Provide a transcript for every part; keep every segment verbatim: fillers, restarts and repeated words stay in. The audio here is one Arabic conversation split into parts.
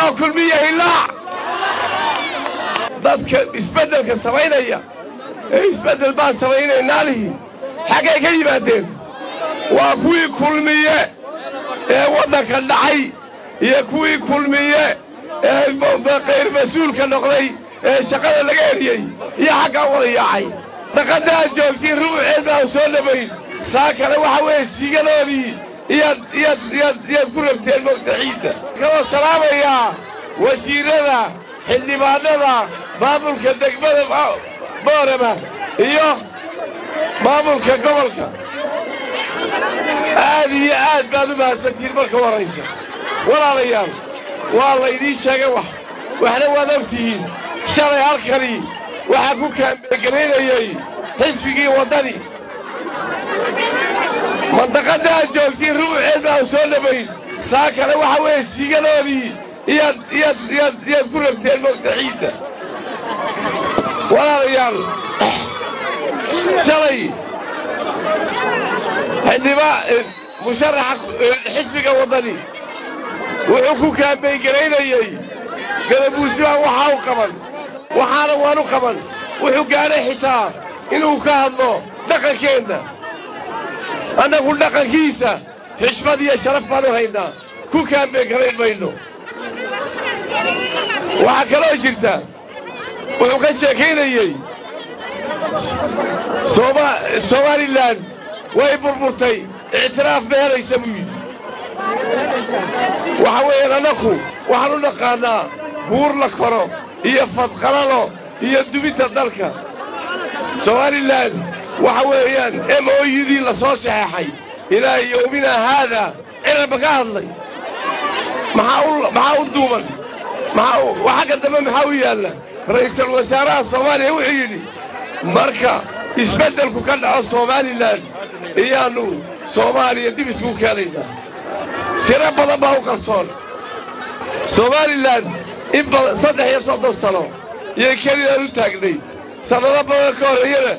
أنا كل مية هلا ضدك يسبدل كسبعين أيام يسبدل بعد سبعين ناله حاجة كذي بعدين وأكوي كل مية وضدك الدعي يكوي كل مية غير مسؤول كنقلي شغل الغيري يا حاجة ولا يا عي تقدر جوكي روح إلنا وصلنا بعيد ساكن وحوي سيجلاني يا يا يا يا كلهم تلموا تعيد كلا سلام يا وسيرنا اللي بعدنا بابل كدك بره بره يا بابل كقبلك هذه عاد بعد ما سكتير بركة ورئيسة ولا ريال والله يدي شجوة وإحنا ونبتين شري هالكري وحكوك قليل يجي حسبي وطني منطقة ده جوتين روح إلنا وصلنا بعيد ساكن وحوي سيجلاني يا يا يا يا كلهم تلموا تعيد ولا ريال شري اللي ما مشرح حسبك وطني وحكو كان بيجرينا يي قلبوا سوا وحاو قبل وحانا وانو قبل وحكانا حتى إنه كهضنا دقا كينا أنا أقول دقا كيسة حشمة دي شرف مالو هينا كو كان بيجرين بينو وحكرا جلتا وحكا شاكينا يي سوما سومالي لان ويبر مرتي اعتراف بها يسميه وحوينا نكو وحنو نقانا بور لكرو هي فنقلالو هي دوبيتا دالكا سواري اللان وحوينا ام او يدي لصوصي حي الى يومنا هذا انا بقاضي محاول محاول دوما محاول وحاجة تمام حاوية رئيس الوزراء الصومالي وحيلي مركا يسبدلكو كان على سومالي اللان ايانو سومالي يدي بسكو كالينا سيرا بضا باو قرصون سومالي لان إبا صدح يصدو الصلاة يكالي لانو تاقني صلاة بضا كورينا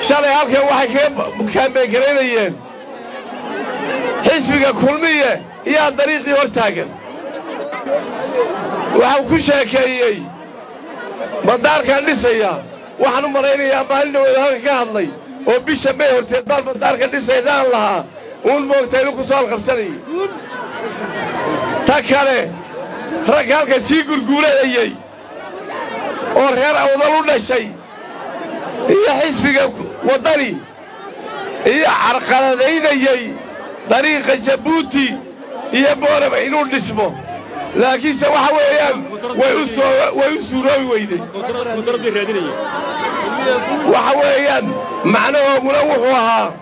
شالي هالكا واحد كان بيقرين ايان حسبك كلمية يا طريقي ورتاقن وحاو كشاكا اياي مدار كان لسيا وحنو مريني يا مالنا ويهاك كهضلي وبيشا بيه ورتاقبال مدار كان لسيا دان لها ونموكتينو كسوال قبتني تكاله رجال كسيقول قوله أيي أورير أوضلونا شيء هي حسبك وطني هي عرقلين أيي طريق جبوتي هي بورم إنون اسمه لكن سوى حواليهم ويوسو ويوسو روي ويدي وحواليهم معناه مروحها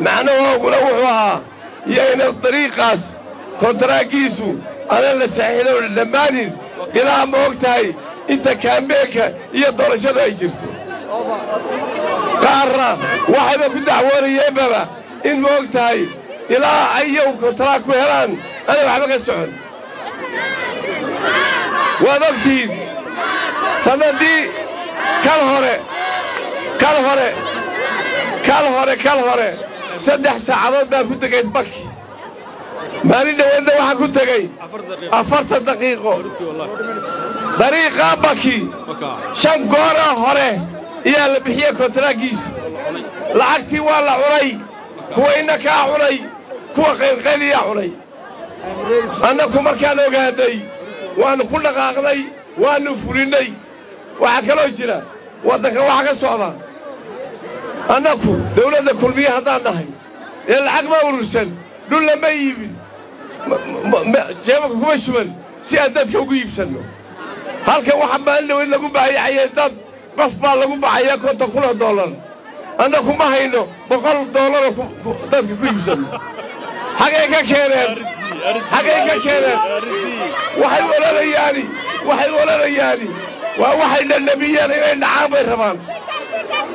معناه مروحها هي إن الطريق قاس كونتراكيسو أنا اللي سحيلو للماني إلى موقتي أنت كان بيك يدور شذا يجرتو قارة واحد من دعواني يبقى إن موقتي إلى أيو كونتراك وهران أنا بحبك السعود ووقتي صندي كالهوري كالهوري كالهوري كالهوري صدح ساعات ما كنت قاعد بكي مالنا وين واحد كنت جاي أفرت دقيقة طريقة بكي شم قارة هره يا اللي بحية كتراجيس لعقتي ولا عري هو إنك عري هو غير غالي عري أنا كمر كانوا جادي وأنا كل غاغلي وأنا فلني وحكلوا جرا وذاك واحد صعدا أنا كو دولة كل بيها ضعناهي العقب ورسل دول ما يبي جابك مشمل سيادتك وقيب سنو هالك واحد ما إلا وإلا قم بحي عيادات قفبا لقم بحيا كنت كلها دولار أنا كم هينو بقل دولار دادك قيب سنو حقيقة كيرين حقيقة كذا وحي ولا رياني وحي ولا رياني ووحي النبي أنا عامر رمان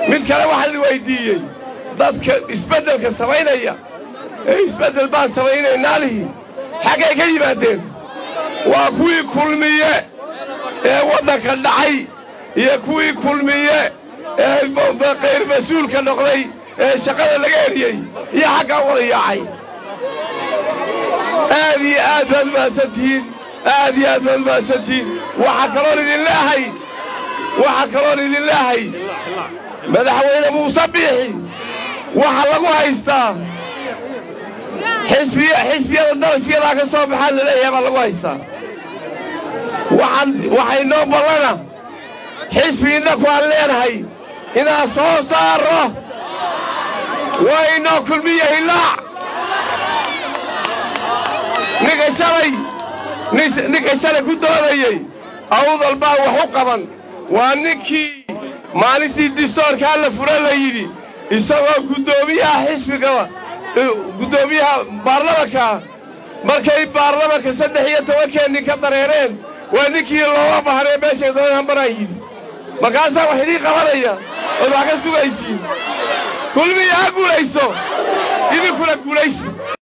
من كلا واحد ويدي ضد يسبدل كسبعين أيام يسبدل بعد سبعين ناله حقيقة يبادين وأكوي كل مية وضك النعي يكوي كل مية غير مسؤول كنقلي شغلة لغيري يا حقا ولا يا عي هذه آدم الماسدين هذه آدم الماسدين وحكرون لله وحكرون لله مدحوينا مصبيحي وحلقوا هيستا حسبي حسبي الدرج في لاك الصوب حل ليه حلقوا هيستا وحن وحينوب لنا حسبي انك وعلينا هي إنا صو صاره وإنا كل مية هلا نكسري نكسري كل دوري أوض الباء وحقبا وانكي مالتي الدستور كان فرلا يدي يسوى قدوميها حسب كوا قدوميها بارلمكا مركي بارلمكا سدحية توكي إنك بريرين وانكي الله بحري باش يدورهم برايد مكاسا وحدي قبلية وبعكسوا ليسي كل مية أقول ليسو إني كنا قول ليسي